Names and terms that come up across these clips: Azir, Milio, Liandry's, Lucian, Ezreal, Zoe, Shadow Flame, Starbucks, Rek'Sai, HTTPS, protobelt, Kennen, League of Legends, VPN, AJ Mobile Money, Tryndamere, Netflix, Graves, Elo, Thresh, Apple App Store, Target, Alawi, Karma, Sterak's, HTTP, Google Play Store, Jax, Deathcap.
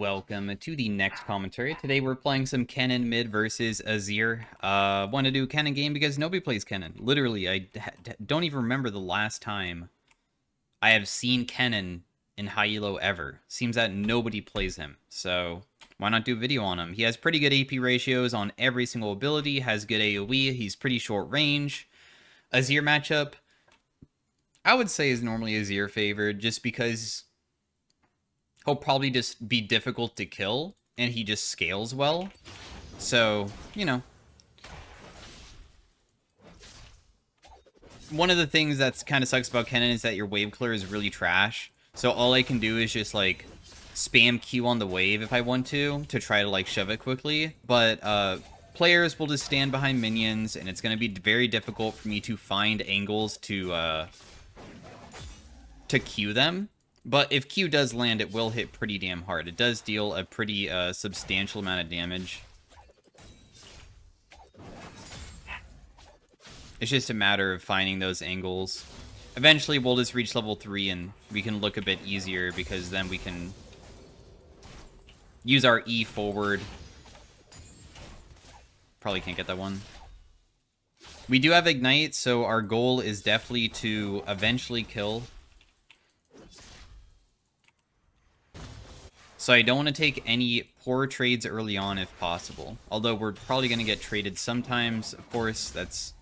welcome to the next commentary. Today we're playing some Kennen mid versus Azir. Want to do a Kennen game because nobody plays Kennen. Literally, I don't even remember the last time I have seen Kennen in high elo ever. Seems that nobody plays him, so why not do a video on him? He has pretty good AP ratios on every single ability, has good AoE, he's pretty short range. Azir matchup, I would say, is normally Azir favored just because he'll probably just be difficult to kill, and he just scales well. So, you know. One of the things that kind of sucks about Kennen is that your wave clear is really trash. So all I can do is just, like, spam Q on the wave if I want to try to, like, shove it quickly. But players will just stand behind minions, and it's going to be very difficult for me to find angles to Q them. But if Q does land, it will hit pretty damn hard. It does deal a pretty substantial amount of damage. It's just a matter of finding those angles. Eventually, we'll just reach level 3 and we can look a bit easier because then we can use our E forward. Probably can't get that one. We do have Ignite, so our goal is definitely to eventually kill. So I don't want to take any poor trades early on if possible. Although we're probably going to get traded sometimes. Of course, that's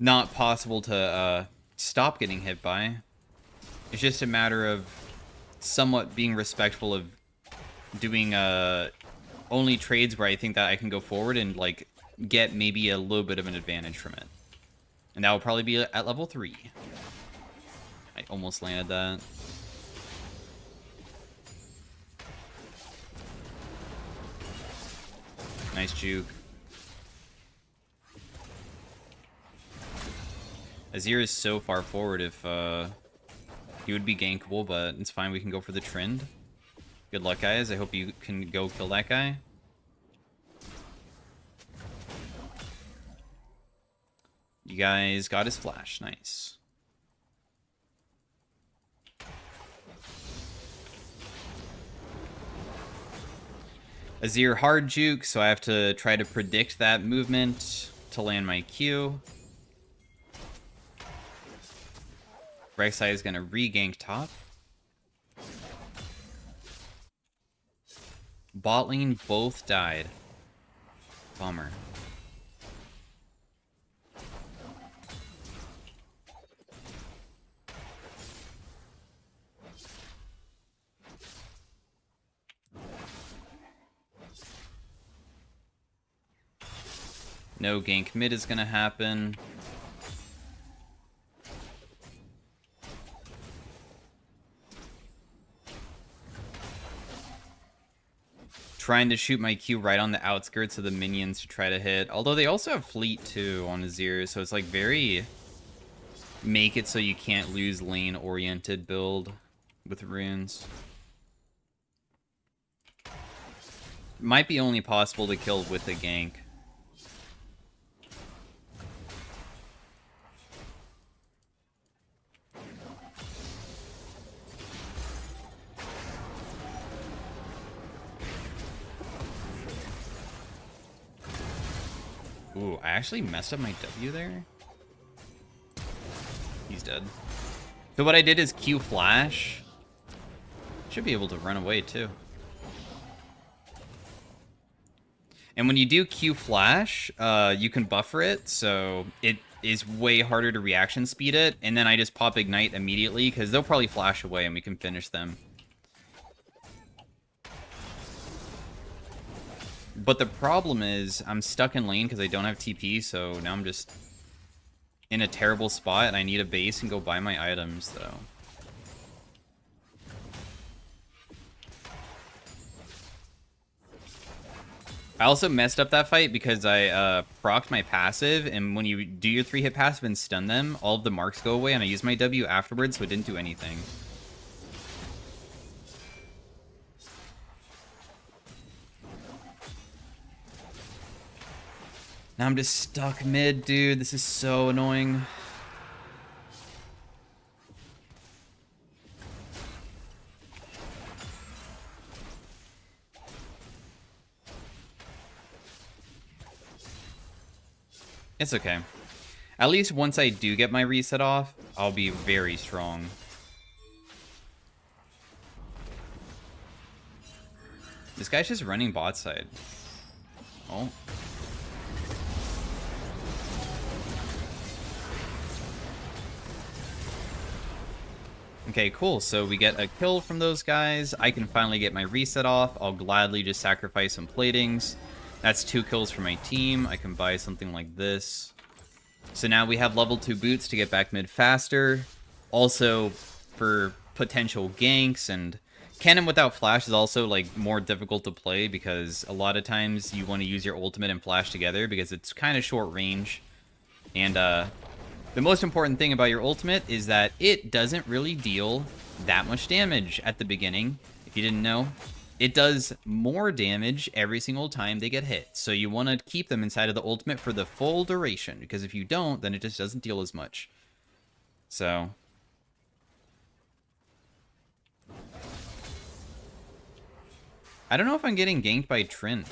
not possible to stop getting hit by. It's just a matter of somewhat being respectful of doing only trades where I think that I can go forward and like get maybe a little bit of an advantage from it. And that will probably be at level 3. I almost landed that. Nice juke. Azir is so far forward if he would be gankable, but it's fine. We can go for the Trynd. Good luck, guys. I hope you can go kill that guy. You guys got his flash. Nice. Azir hard juke, so I have to try to predict that movement to land my Q. Rek'Sai is going to re-gank top. Bot lane both died. Bummer. No gank mid is going to happen. Trying to shoot my Q right on the outskirts of the minions to try to hit. Although they also have Fleet too on Azir, so it's like very make it so you can't lose lane oriented build with runes. Might be only possible to kill with a gank. Ooh, I actually messed up my W there. He's dead. So what I did is Q flash. Should be able to run away too. And when you do Q flash, you can buffer it, so it is way harder to reaction speed it. And then I just pop Ignite immediately because they'll probably flash away and we can finish them. But the problem is, I'm stuck in lane because I don't have TP, so now I'm just in a terrible spot, and I need a base and go buy my items, though. I also messed up that fight because I proc'd my passive, and when you do your 3-hit passive and stun them, all of the marks go away, and I used my W afterwards, so it didn't do anything. Now I'm just stuck mid, dude. This is so annoying. It's okay. At least once I do get my reset off, I'll be very strong. This guy's just running bot side. Oh. Okay, cool. So we get a kill from those guys. I can finally get my reset off. I'll gladly just sacrifice some platings. That's 2 kills for my team. I can buy something like this. So now we have level 2 boots to get back mid faster. Also, for potential ganks, and Kennen without flash is also like more difficult to play because a lot of times you want to use your ultimate and flash together because it's kind of short range. And the most important thing about your ultimate is that it doesn't really deal that much damage at the beginning. If you didn't know, it does more damage every single time they get hit. So you want to keep them inside of the ultimate for the full duration, because if you don't, then it just doesn't deal as much. So I don't know if I'm getting ganked by Trynd.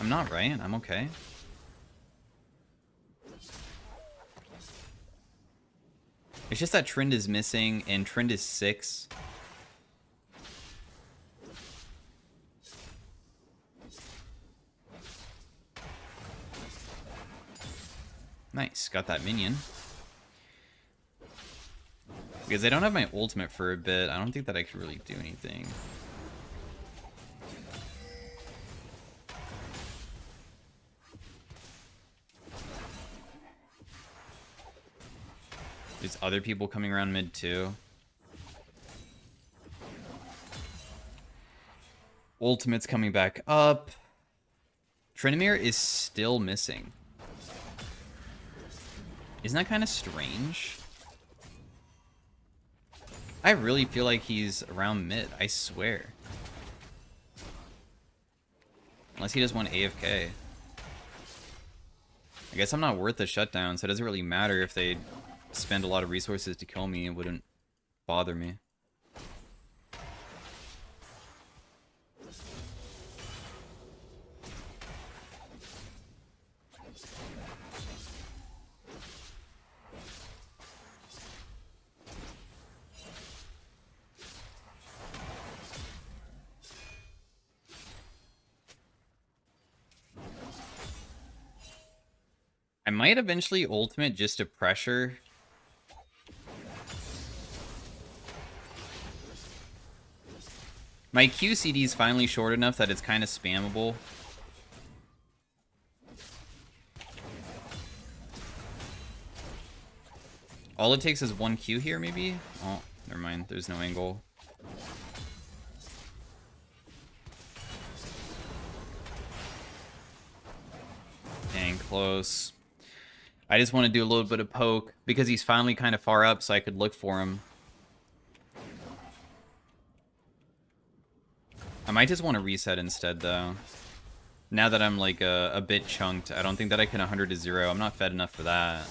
I'm not, right? I'm okay. It's just that Trynd is missing, and Trynd is 6. Nice, got that minion. Because I don't have my ultimate for a bit, I don't think that I could really do anything. There's other people coming around mid too. Ultimate's coming back up. Tryndamere is still missing. Isn't that kind of strange? I really feel like he's around mid, I swear. Unless he just went AFK. I guess I'm not worth the shutdown, so it doesn't really matter if they spend a lot of resources to kill me. It wouldn't bother me. I might eventually ultimate just to pressure. My QCD is finally short enough that it's kind of spammable. All it takes is 1 Q here, maybe? Oh, never mind. There's no angle. Dang, close. I just want to do a little bit of poke because he's finally kind of far up, so I could look for him. I might just want to reset instead, though. Now that I'm like a bit chunked, I don't think that I can 100 to 0. I'm not fed enough for that.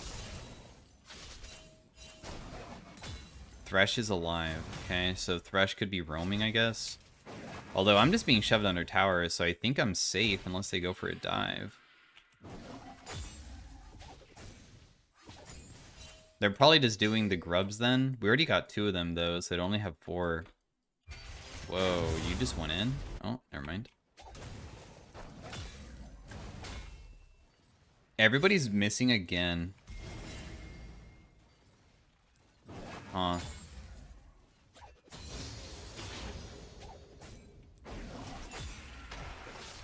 Thresh is alive. Okay, so Thresh could be roaming, I guess. Although I'm just being shoved under tower, so I think I'm safe unless they go for a dive. They're probably just doing the grubs then. We already got 2 of them though, so they'd only have 4. Whoa, you just went in? Oh, never mind. Everybody's missing again. Huh.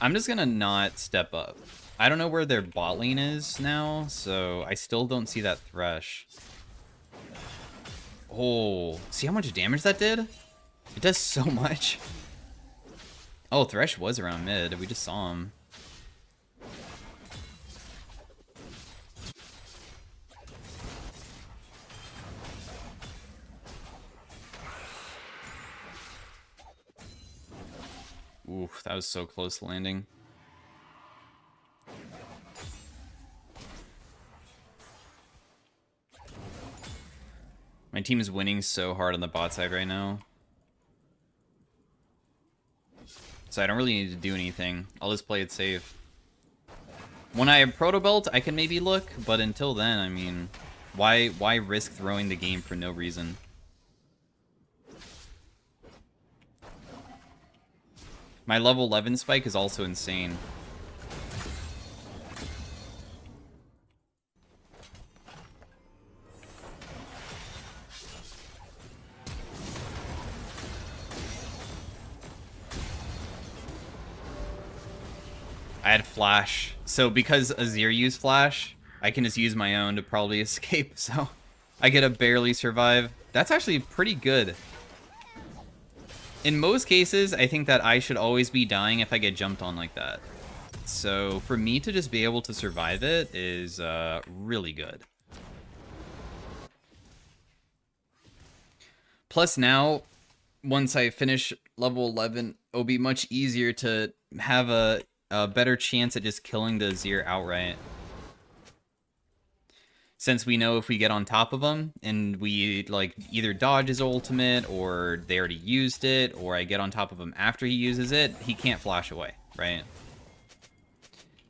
I'm just gonna not step up. I don't know where their bot lane is now, so I still don't see that Thresh. Oh, see how much damage that did? It does so much. Oh, Thresh was around mid. We just saw him. Oof, that was so close to landing. My team is winning so hard on the bot side right now. So I don't really need to do anything. I'll just play it safe. When I have protobelt, I can maybe look, but until then, I mean, why risk throwing the game for no reason? My level 11 spike is also insane. I had flash, so because Azir used flash, I can just use my own to probably escape, so I get a barely survive. That's actually pretty good. In most cases, I think that I should always be dying if I get jumped on like that. So for me to just be able to survive it is really good. Plus now, once I finish level 11, it'll be much easier to have a better chance at just killing the Azir outright. Since we know if we get on top of them and we like either dodge his ultimate or they already used it or I get on top of him after he uses it, he can't flash away, right?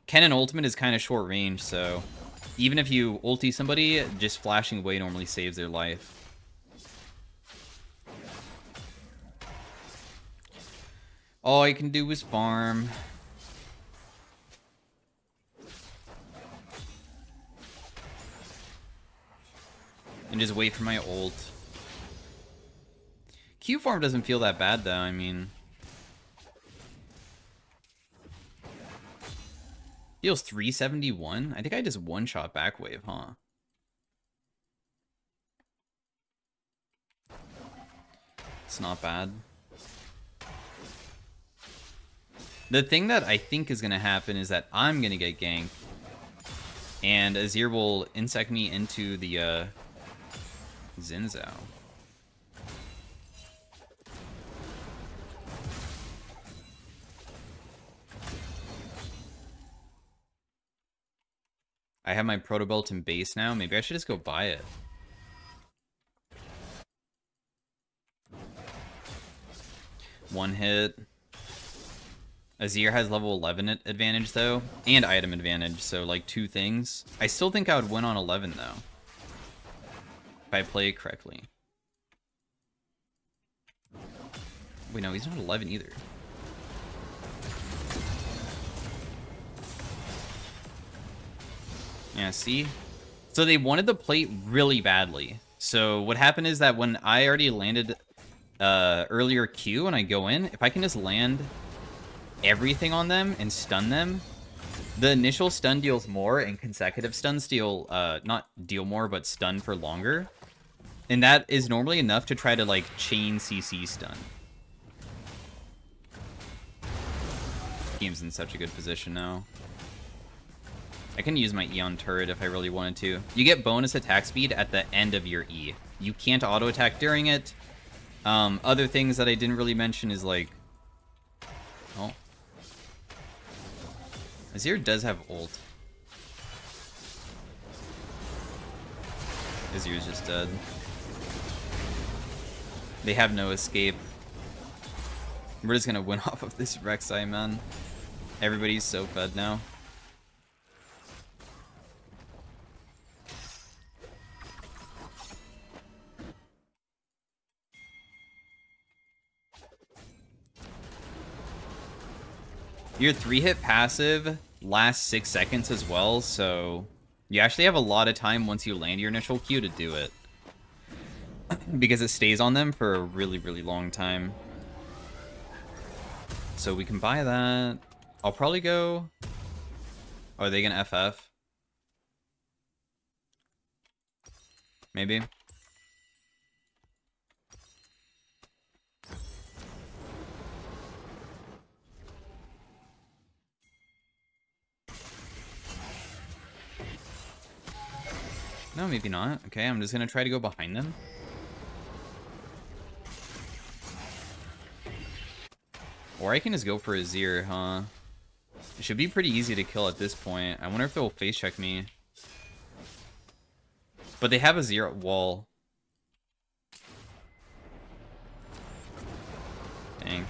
Kennen ultimate is kind of short range, so even if you ulti somebody, just flashing away normally saves their life. All I can do is farm. And just wait for my ult. Q farm doesn't feel that bad though, I mean. Deals 371? I think I just one-shot back wave, huh? It's not bad. The thing that I think is gonna happen is that I'm gonna get ganked. And Azir will insect me into the Zinzo. I have my protobelt in base now. Maybe I should just go buy it. One hit. Azir has level 11 advantage though, and item advantage, so like two things. I still think I would win on 11 though. If I play it correctly. Wait, no, he's not 11 either. Yeah, see? So they wanted the plate really badly. So what happened is that when I already landed earlier Q and I go in, if I can just land everything on them and stun them, the initial stun deals more and consecutive stuns deal, not deal more, but stun for longer. And that is normally enough to try to, like, chain CC stun. Team's in such a good position now. I can use my E on turret if I really wanted to. You get bonus attack speed at the end of your E. You can't auto-attack during it. Other things that I didn't really mention is, like... Oh. Azir does have ult. Azir's just dead. They have no escape. We're just gonna win off of this Rek'Sai, man. Everybody's so fed now. Your 3-hit passive lasts 6 seconds as well, so you actually have a lot of time once you land your initial Q to do it. Because it stays on them for a really, really long time. So we can buy that. I'll probably go... Oh, are they gonna FF? Maybe. No, maybe not. Okay, I'm just gonna try to go behind them. Or I can just go for Azir, huh? It should be pretty easy to kill at this point. I wonder if they'll face check me. But they have Azir at wall. Dang.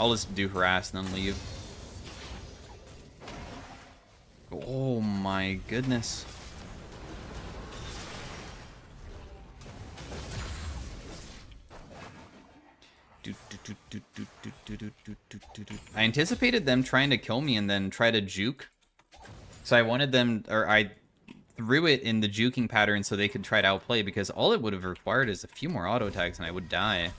I'll just do harass and then leave. Oh my goodness. I anticipated them trying to kill me and then try to juke. So I wanted them, or I threw it in the juking pattern so they could try to outplay, because all it would have required is a few more auto attacks and I would die.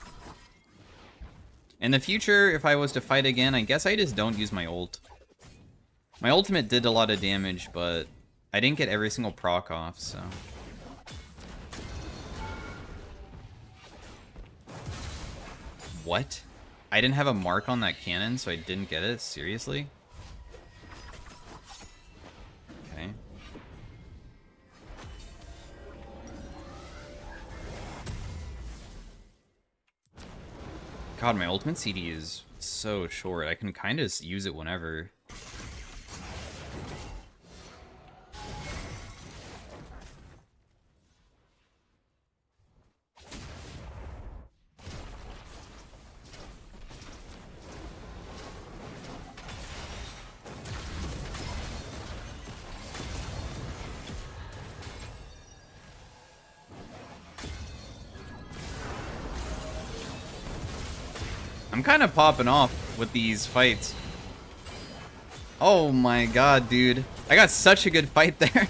In the future, if I was to fight again, I guess I just don't use my ult. My ultimate did a lot of damage, but I didn't get every single proc off, so... What? I didn't have a mark on that cannon, so I didn't get it? Seriously? Okay. God, my ultimate CD is so short. I can kind of use it whenever. I'm kind of popping off with these fights. Oh my god, dude. I got such a good fight there.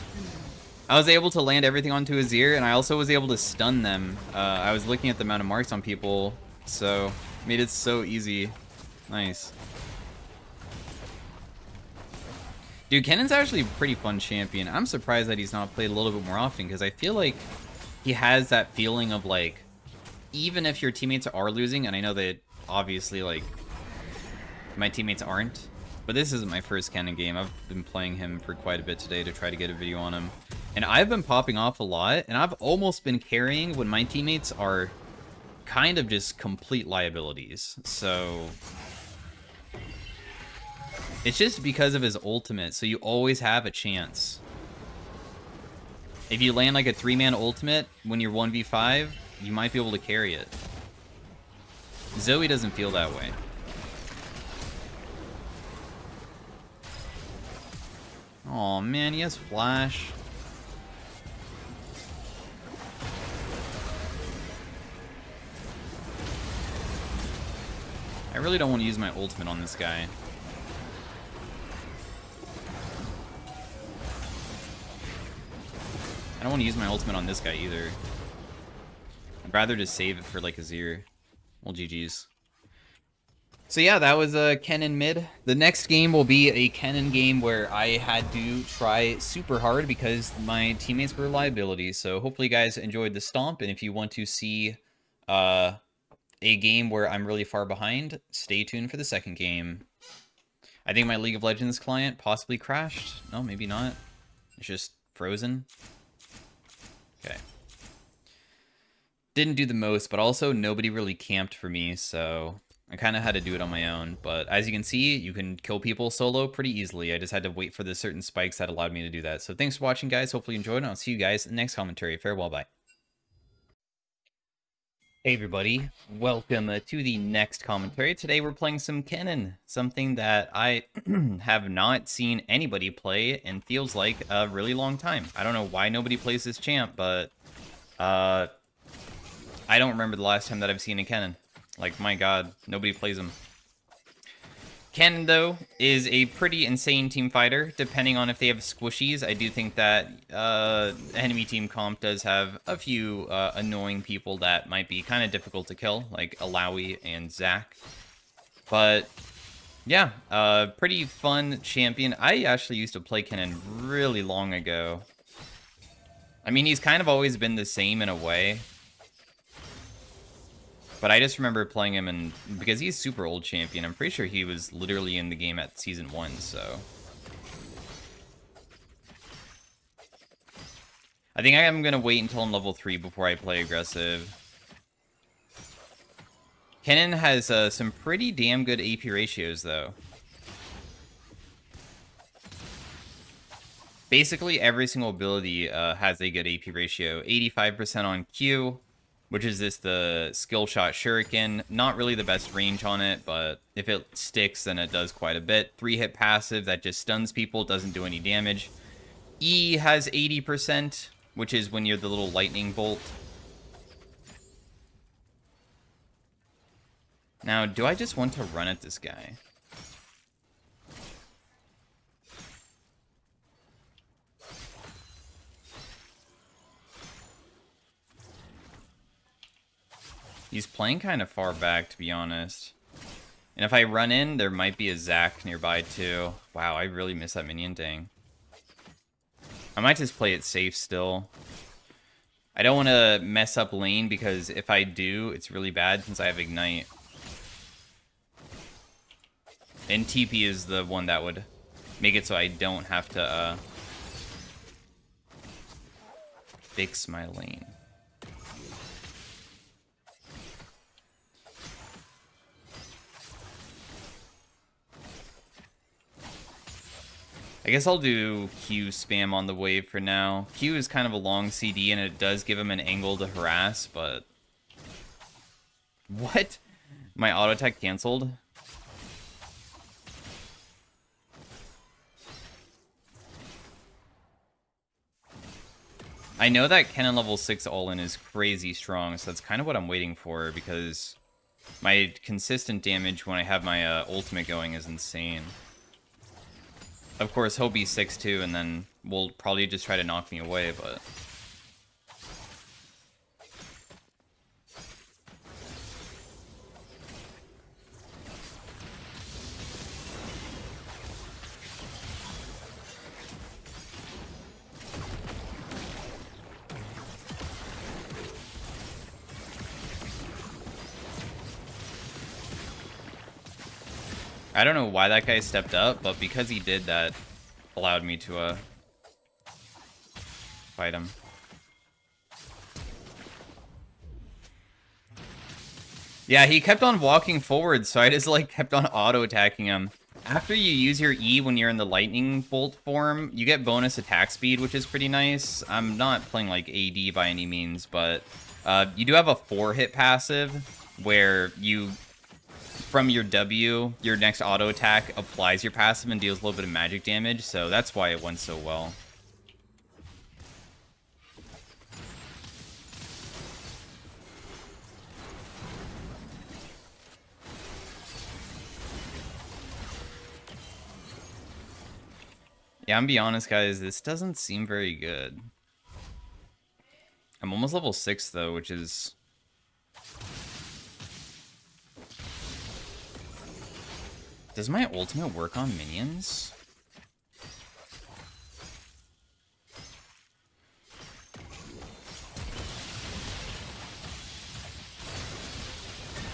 I was able to land everything onto Azir, and I also was able to stun them. I was looking at the amount of marks on people, so made it so easy. Nice. Dude, Kennen's actually a pretty fun champion. I'm surprised that he's not played a little bit more often, because I feel like he has that feeling of, like, even if your teammates are losing, and I know that obviously, like, my teammates aren't, but this isn't my first Kennen game. I've been playing him for quite a bit today to try to get a video on him, and I've been popping off a lot, and I've almost been carrying when my teammates are kind of just complete liabilities. So it's just because of his ultimate, so you always have a chance. If you land like a 3-man ultimate when you're 1v5, you might be able to carry it. Zoe doesn't feel that way. Oh man, he has flash. I really don't want to use my ultimate on this guy. I don't want to use my ultimate on this guy either. I'd rather just save it for like Azir. Well, GG's. So yeah, that was a Kennen mid. The next game will be a Kennen game where I had to try super hard because my teammates were liabilities. So hopefully you guys enjoyed the stomp. And if you want to see a game where I'm really far behind, stay tuned for the second game. I think my League of Legends client possibly crashed. No, maybe not. It's just frozen. Okay. Didn't do the most, but also nobody really camped for me, so I kind of had to do it on my own. But as you can see, you can kill people solo pretty easily. I just had to wait for the certain spikes that allowed me to do that. So thanks for watching, guys. Hopefully you enjoyed, and I'll see you guys in the next commentary. Farewell, bye. Hey, everybody. Welcome to the next commentary. Today we're playing some Kennen, something that I have not seen anybody play and feels like a really long time. I don't know why nobody plays this champ, but... I don't remember the last time that I've seen a Kennen. Like, my god, nobody plays him. Kennen, though, is a pretty insane team fighter, depending on if they have squishies. I do think that enemy team comp does have a few annoying people that might be kind of difficult to kill, like Alawi and Zach. But, yeah, pretty fun champion. I actually used to play Kennen really long ago. I mean, he's kind of always been the same in a way. But I just remember playing him, and because he's super old champion, I'm pretty sure he was literally in the game at season 1, so. I think I am going to wait until I'm level 3 before I play aggressive. Kennen has some pretty damn good AP ratios, though. Basically, every single ability has a good AP ratio. 85% on Q. which is this the skill shot shuriken. Not really the best range on it, but if it sticks, then it does quite a bit. 3-hit passive that just stuns people, doesn't do any damage. E has 80%, which is when you're the little lightning bolt. Now, do I just want to run at this guy? He's playing kind of far back, to be honest. And if I run in, there might be a Zach nearby, too. Wow, I really miss that minion thing. I might just play it safe still. I don't want to mess up lane, because if I do, it's really bad since I have Ignite. And TP is the one that would make it so I don't have to fix my lane. I guess I'll do Q spam on the wave for now. Q is kind of a long CD, and it does give him an angle to harass, but... What? My auto attack canceled? I know that Kennen level 6 all-in is crazy strong, so that's kind of what I'm waiting for, because my consistent damage when I have my ultimate going is insane. Of course, he'll be 6 too, and then we'll probably just try to knock me away, but... I don't know why that guy stepped up, but because he did, that allowed me to fight him. Yeah, he kept on walking forward, so I just like kept on auto-attacking him. After you use your E when you're in the lightning bolt form, you get bonus attack speed, which is pretty nice. I'm not playing like AD by any means, but you do have a 4-hit passive where you... From your W, your next auto attack applies your passive and deals a little bit of magic damage, so that's why it went so well. Yeah, I'm gonna be honest, guys, this doesn't seem very good. I'm almost level 6, though, which is... Does my ultimate work on minions?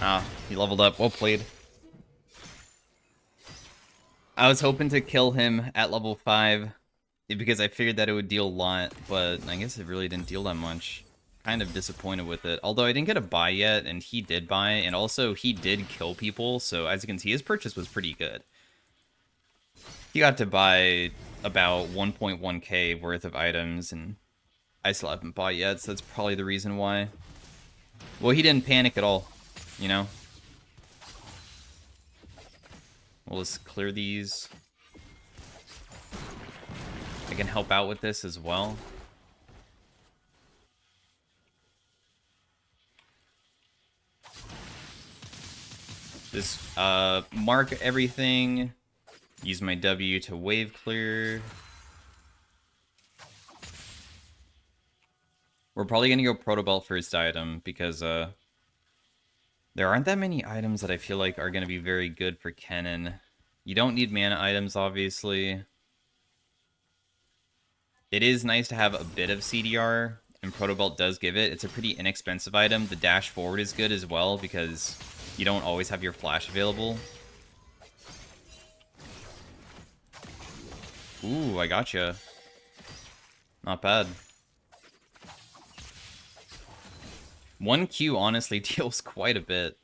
Ah, he leveled up. Well played. I was hoping to kill him at level 5 because I figured that it would deal a lot, but I guess it really didn't deal that much. Kind of disappointed with it, although I didn't get a buy yet, and he did buy, and also he did kill people, so as you can see, his purchase was pretty good. He got to buy about 1.1k worth of items, and I still haven't bought yet, so that's probably the reason why. Well, he didn't panic at all, you know? We'll just clear these. I can help out with this as well. Just mark everything, use my W to wave clear. We're probably going to go protobelt for his item, because there aren't that many items that I feel like are going to be very good for Kennen. You don't need mana items, obviously. It is nice to have a bit of CDR, and protobelt does give it. It's a pretty inexpensive item. The dash forward is good as well, because... You don't always have your flash available. Ooh, I gotcha. Not bad. 1Q honestly deals quite a bit.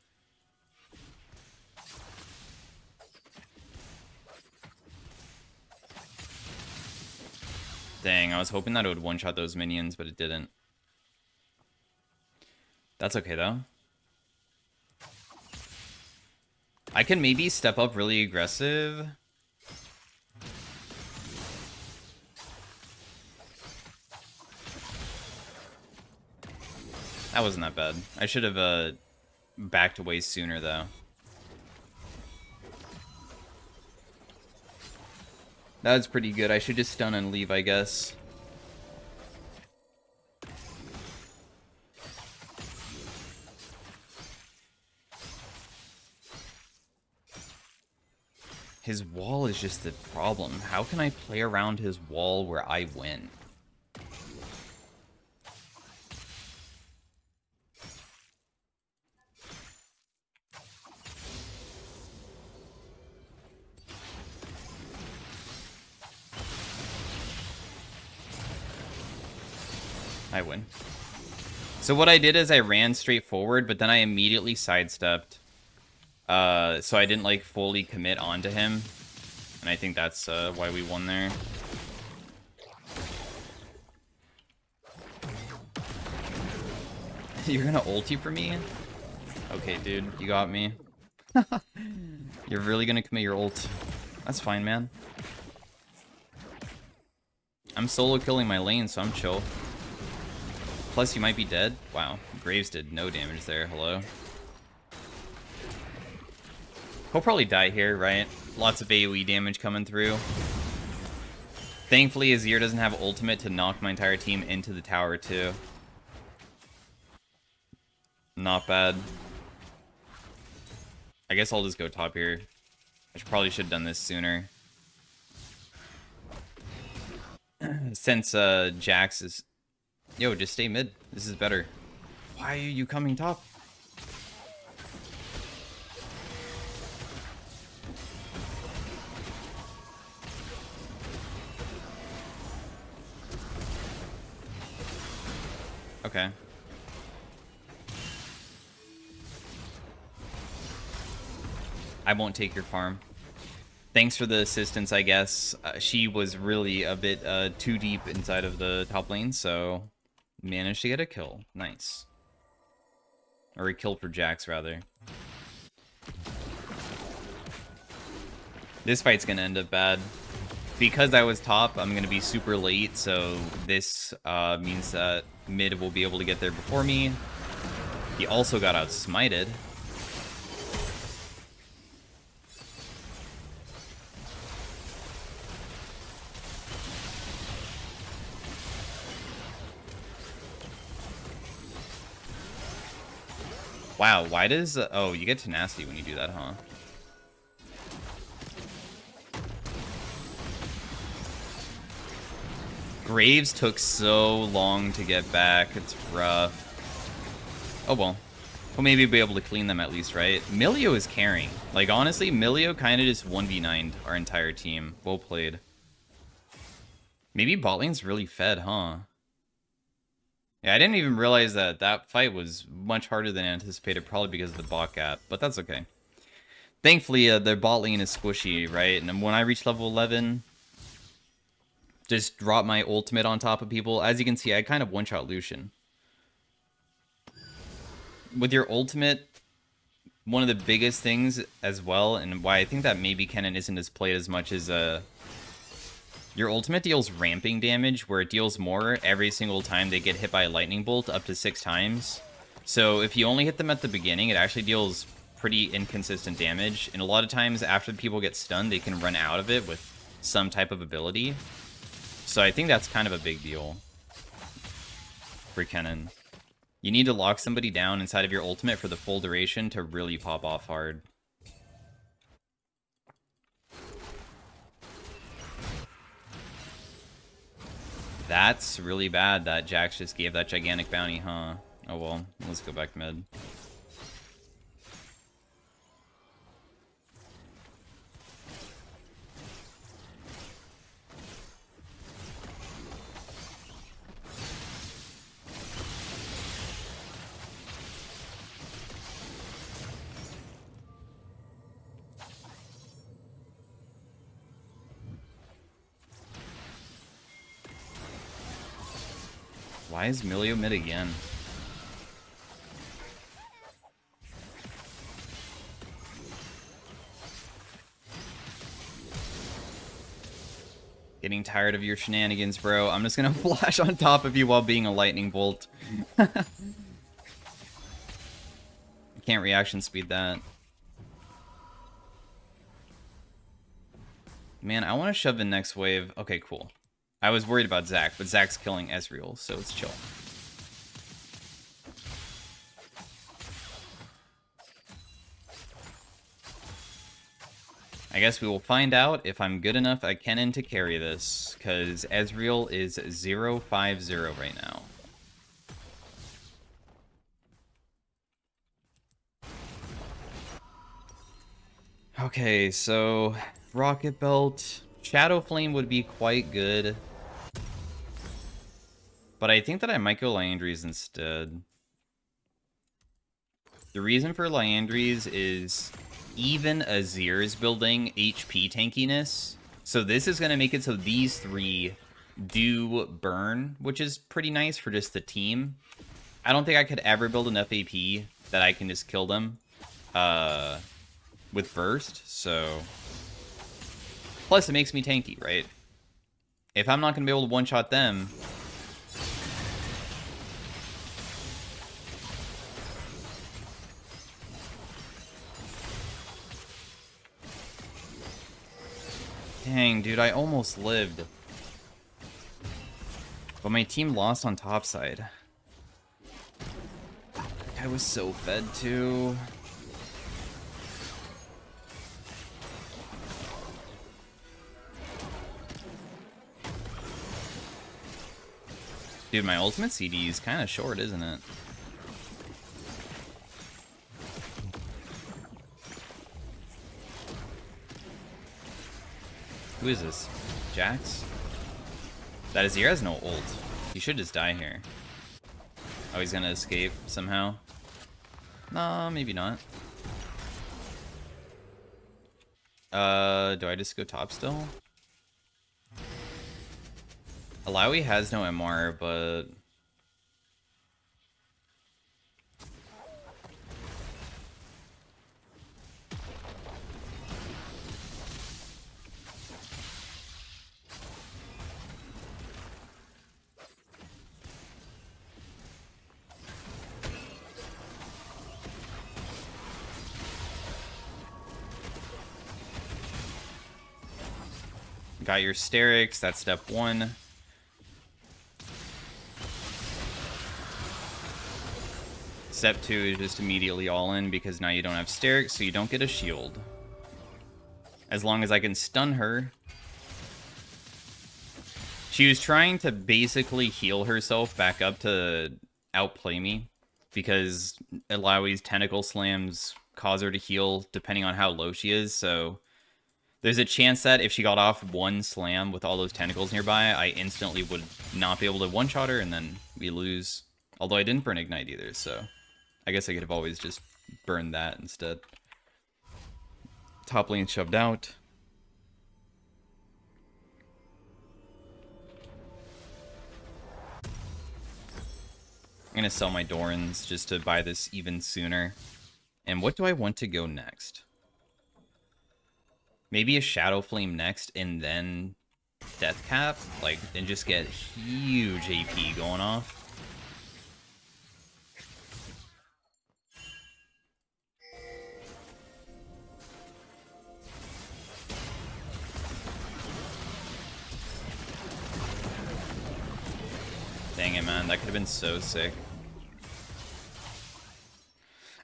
Dang, I was hoping that it would one-shot those minions, but it didn't. That's okay, though. I can maybe step up really aggressive. That wasn't that bad. I should have backed away sooner, though. That was pretty good. I should just stun and leave, I guess. His wall is just the problem. How can I play around his wall where I win? I win. So what I did is I ran straight forward, but then I immediately sidestepped. So I didn't, like, fully commit onto him. And I think that's why we won there. You're gonna ulti for me? Okay, dude, you got me. You're really gonna commit your ult. That's fine, man. I'm solo killing my lane, so I'm chill. Plus, you might be dead. Wow, Graves did no damage there. Hello. He'll probably die here, right? Lots of AoE damage coming through. Thankfully, Azir doesn't have ultimate to knock my entire team into the tower, too. Not bad. I guess I'll just go top here. I probably should have done this sooner. Since Jax is... Yo, just stay mid. This is better. Why are you coming top? Okay. I won't take your farm. Thanks for the assistance, I guess. She was really a bit too deep inside of the top lane, so managed to get a kill. Nice. Or a kill for Jax, rather. This fight's gonna end up bad. Because I was top, I'm going to be super late, so this means that mid will be able to get there before me. He also got outsmited. Wow, why does... Oh, you get tenacity when you do that, huh? Graves took so long to get back. It's rough. Oh, well. We'll maybe be able to clean them at least, right? Milio is carrying. Like, honestly, Milio kind of just 1v9'd our entire team. Well played. Maybe bot lane's really fed, huh? Yeah, I didn't even realize that that fight was much harder than anticipated, probably because of the bot gap, but that's okay. Thankfully, their bot lane is squishy, right? And when I reach level 11... just drop my ultimate on top of people. As you can see, I kind of one-shot Lucian. With your ultimate, one of the biggest things as well, and why I think that maybe Kennen isn't as played as much as your ultimate deals ramping damage, where it deals more every single time they get hit by a lightning bolt, up to 6 times. So if you only hit them at the beginning, it actually deals pretty inconsistent damage. And a lot of times after people get stunned, they can run out of it with some type of ability. So I think that's kind of a big deal for Kennen. You need to lock somebody down inside of your ultimate for the full duration to really pop off hard. That's really bad that Jax just gave that gigantic bounty, huh? Oh well, let's go back mid. Why is Milio mid again? Getting tired of your shenanigans, bro. I'm just gonna flash on top of you while being a lightning bolt. I can't reaction speed that. Man, I want to shove the next wave. Okay, cool. I was worried about Zach, but Zach's killing Ezreal, so it's chill. I guess we will find out if I'm good enough at Kennen to carry this, because Ezreal is 0-5-0 right now. Okay, so Rocket Belt. Shadow Flame would be quite good. But I think that I might go Liandry's instead. The reason for Liandry's is even Azir is building HP tankiness. So this is going to make it so these three do burn, which is pretty nice for just the team. I don't think I could ever build enough AP that I can just kill them with burst. So plus it makes me tanky, right? If I'm not going to be able to one-shot them, dang, dude, I almost lived. But my team lost on topside. I was so fed, too. Dude, my ultimate CD is kind of short, isn't it? Who is this? Jax? That Azir has no ult. He should just die here. Oh, he's gonna escape somehow? Nah, maybe not. Do I just go top still? Alawi has no MR, but got your Sterak's, that's step one. Step two is just immediately all in because now you don't have Sterak's, so you don't get a shield. As long as I can stun her. She was trying to basically heal herself back up to outplay me because Alawi's tentacle slams cause her to heal depending on how low she is, so there's a chance that if she got off one slam with all those tentacles nearby, I instantly would not be able to one-shot her, and then we lose. Although I didn't burn Ignite either, so I guess I could have always just burned that instead. Top lane shoved out. I'm gonna sell my Dorans just to buy this even sooner. And what do I want to go next? Maybe a Shadow Flame next, and then Deathcap, like, and just get huge AP going off. Dang it, man, that could have been so sick.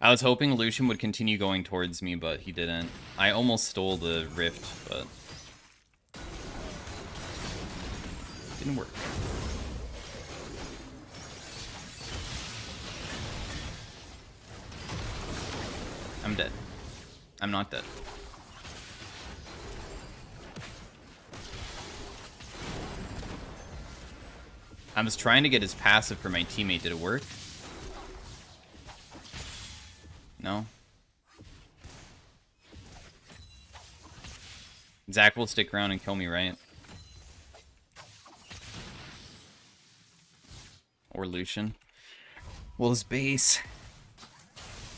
I was hoping Lucian would continue going towards me, but he didn't. I almost stole the rift, but didn't work. I'm dead. I'm not dead. I was trying to get his passive for my teammate. Did it work? No. Zach will stick around and kill me, right? Or Lucian. Well, his base.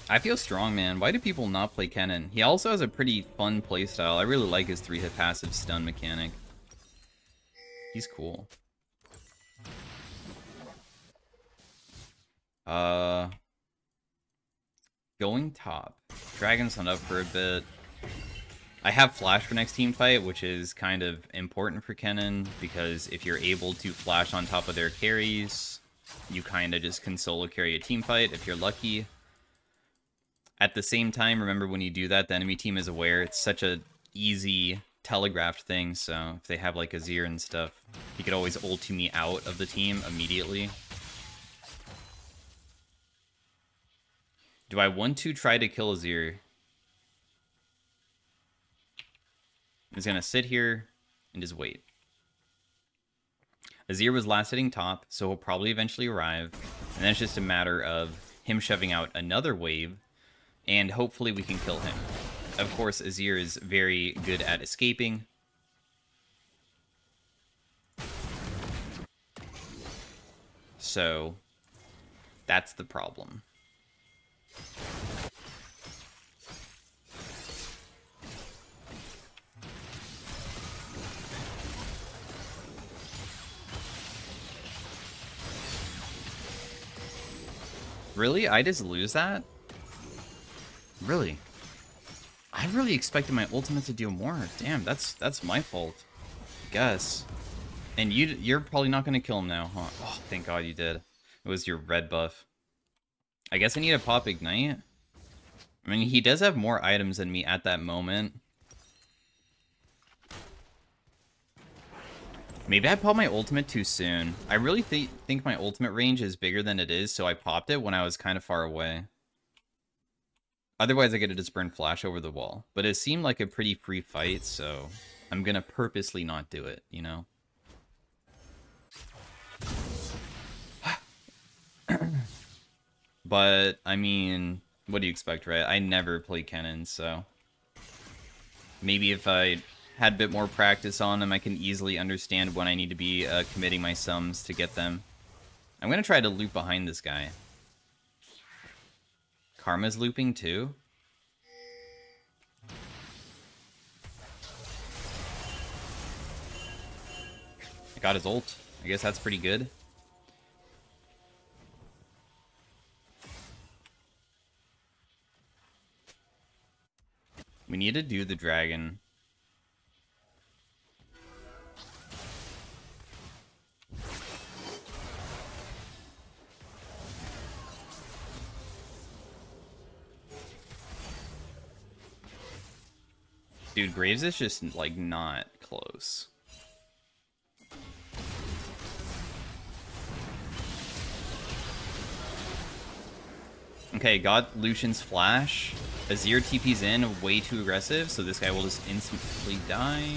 I feel strong, man. Why do people not play Kennen? He also has a pretty fun playstyle. I really like his 3-hit passive stun mechanic. He's cool. Going top. Dragon Sun up for a bit. I have flash for next team fight, which is kind of important for Kennen, because if you're able to flash on top of their carries, you kind of just can solo carry a team fight if you're lucky. At the same time, remember when you do that, the enemy team is aware. It's such a easy telegraphed thing, so if they have like Azir and stuff, he could always ult me out of the team immediately. Do I want to try to kill Azir? He's gonna sit here and just wait. Azir was last hitting top, so he'll probably eventually arrive, and then it's just a matter of him shoving out another wave, and hopefully we can kill him. Of course, Azir is very good at escaping. So, that's the problem. Really? I just lose that? Really? I really expected my ultimate to do more. Damn, that's my fault, I guess. And you're probably not going to kill him now, huh? Oh, thank God you did. It was your red buff. I guess I need to pop Ignite. I mean, he does have more items than me at that moment. Maybe I popped my ultimate too soon. I really think my ultimate range is bigger than it is, so I popped it when I was kind of far away. Otherwise, I could have just burned flash over the wall. But it seemed like a pretty free fight, so I'm going to purposely not do it, you know? But, I mean, what do you expect, right? I never play Kennen, so... Maybe if I had a bit more practice on them, I can easily understand when I need to be committing my sums to get them. I'm going to try to loop behind this guy. Karma's looping too? I got his ult. I guess that's pretty good. We need to do the dragon. Dude, Graves is just, like, not close. Okay, got Lucian's flash. Azir TP's in way too aggressive, so this guy will just instantly die.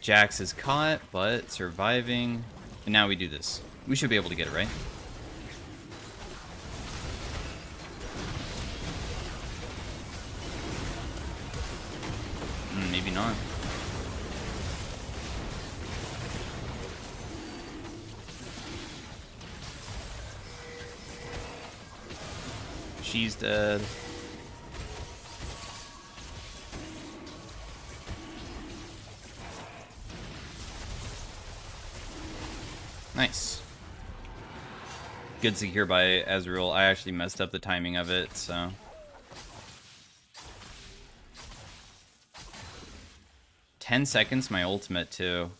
Jax is caught, but surviving. And now we do this. We should be able to get it, right? Maybe not. She's dead. Nice. Good secure by Ezreal. I actually messed up the timing of it, so... Ten seconds, my ultimate, too.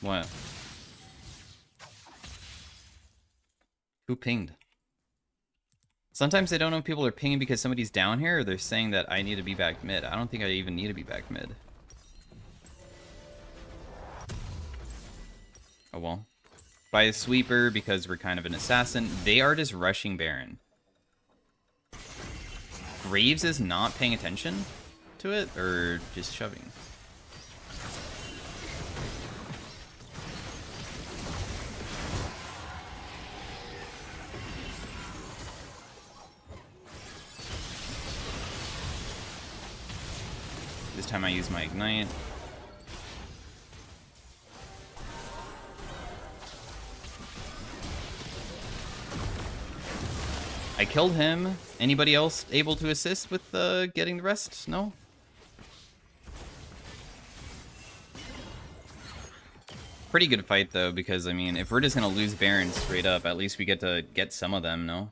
What? Who pinged? Sometimes I don't know if people are pinging because somebody's down here, or they're saying that I need to be back mid. I don't think I even need to be back mid. Oh well. By a sweeper, because we're kind of an assassin. They are just rushing Baron. Graves is not paying attention to it, or just shoving. This time I use my Ignite. I killed him. Anybody else able to assist with getting the rest? No? Pretty good fight, though, because, I mean, if we're just going to lose Baron straight up, at least we get to get some of them, no?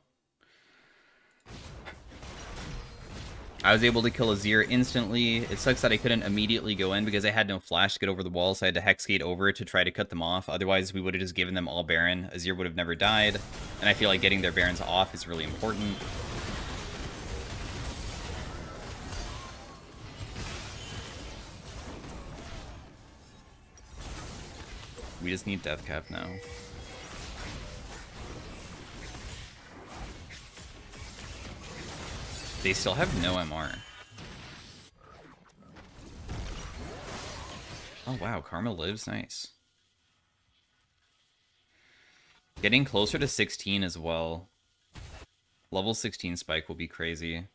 I was able to kill Azir instantly. It sucks that I couldn't immediately go in because I had no flash to get over the wall, so I had to Hexgate over to try to cut them off. Otherwise, we would have just given them all Baron. Azir would have never died, and I feel like getting their Barons off is really important. We just need Deathcap now. They still have no MR. Oh wow, Karma lives, nice. Getting closer to 16 as well. Level 16 spike will be crazy.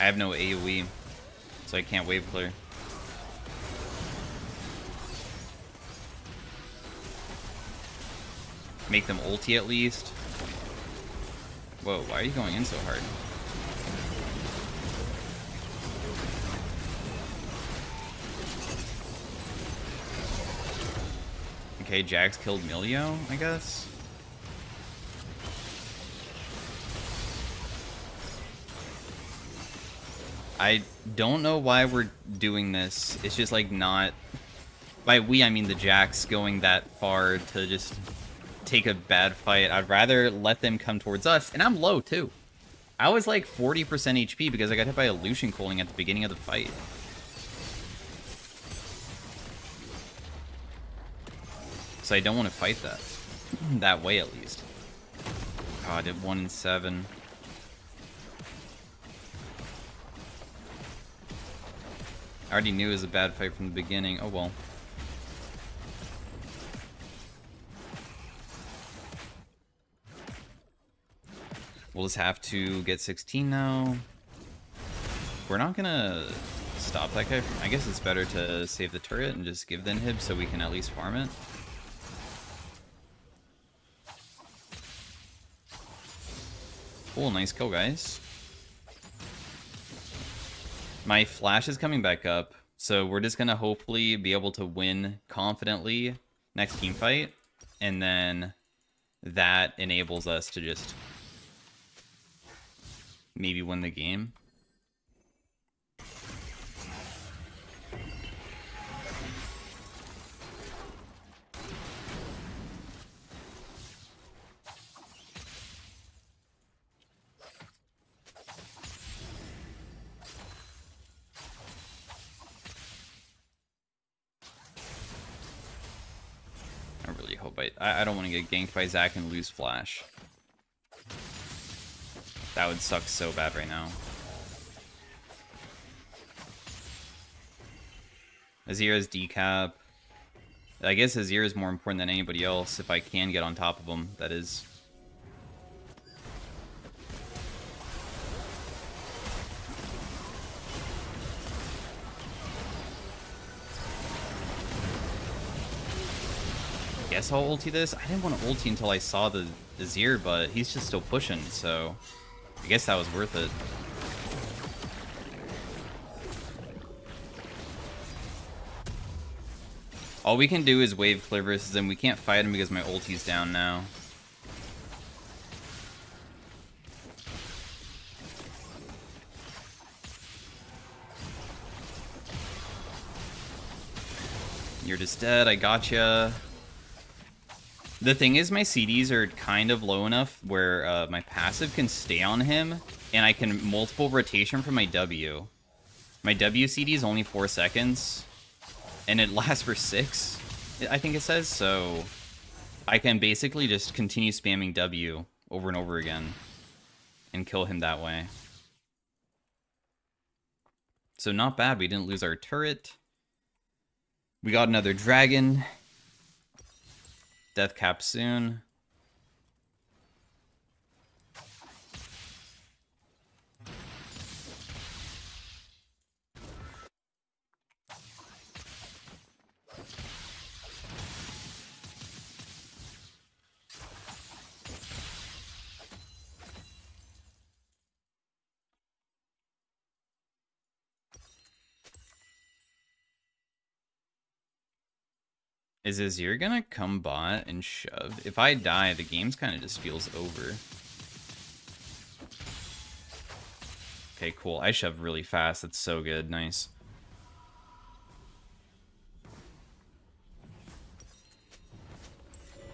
I have no AoE, so I can't wave clear. Make them ulti at least. Whoa, why are you going in so hard? Okay, Jax killed Milio, I guess. I don't know why we're doing this. It's just like not... By we, I mean the Jax going that far to just take a bad fight. I'd rather let them come towards us. And I'm low, too. I was like 40% HP because I got hit by a Lucian calling at the beginning of the fight. So I don't want to fight that. That way, at least. God, it 1-7. I already knew it was a bad fight from the beginning. Oh well. We'll just have to get 16 now. We're not gonna stop that guy. I guess it's better to save the turret and just give the inhib so we can at least farm it. Cool, nice kill, guys. My flash is coming back up, so we're just going to hopefully be able to win confidently next team fight, and then that enables us to just maybe win the game. I don't want to get ganked by Zach and lose flash. That would suck so bad right now. Azir is decap. I guess Azir is more important than anybody else. If I can get on top of him, that is. Guess I'll ulti this. I didn't want to ulti until I saw the Azir, but he's just still pushing, so I guess that was worth it. All we can do is wave clear versus him. We can't fight him because my ulti's down now. You're just dead. I gotcha. The thing is, my CDs are kind of low enough where my passive can stay on him, and I can multiple rotation from my W. My W CD is only 4 seconds, and it lasts for 6, I think it says, so I can basically just continue spamming W over and over again and kill him that way. So not bad, we didn't lose our turret. We got another dragon. Deathcap soon. Is Azir gonna come bot and shove? If I die, the game's kind of just feels over. Okay, cool. I shove really fast. That's so good. Nice.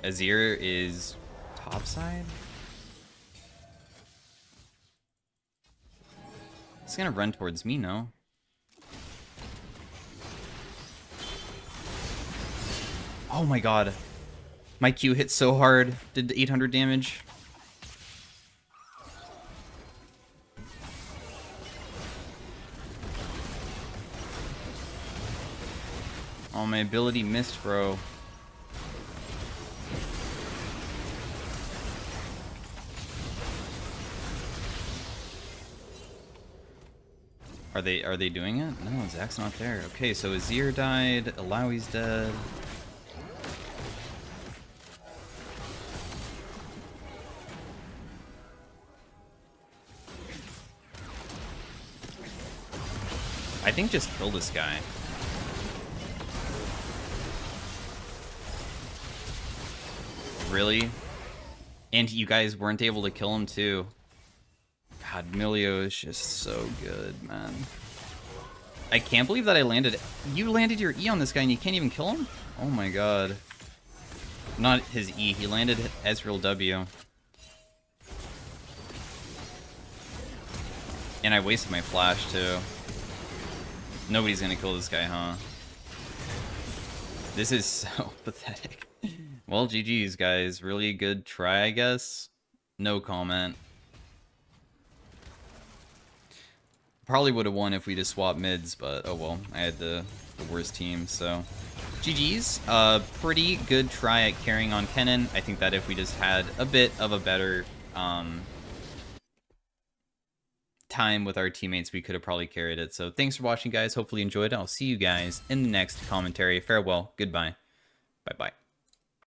Azir is topside. It's gonna run towards me, no? Oh my god. My Q hit so hard. Did 800 damage. Oh, my ability missed, bro. Are they doing it? No, Zach's not there. Okay, so Azir died, Alawi's dead. I think just kill this guy. Really? And you guys weren't able to kill him too. God, Milio is just so good, man. I can't believe that I landed. You landed your E on this guy and you can't even kill him? Oh my god. Not his E, he landed Ezreal W. And I wasted my flash too. Nobody's gonna kill this guy, huh? This is so pathetic. Well, GG's, guys. Really good try, I guess. No comment. Probably would have won if we just swapped mids, but oh well. I had the worst team, so... GG's. Pretty good try at carrying on Kennen. I think that if we just had a bit of a better time with our teammates, we could have probably carried it. So thanks for watching, guys. Hopefully you enjoyed it. I'll see you guys in the next commentary. Farewell. Goodbye. Bye-bye.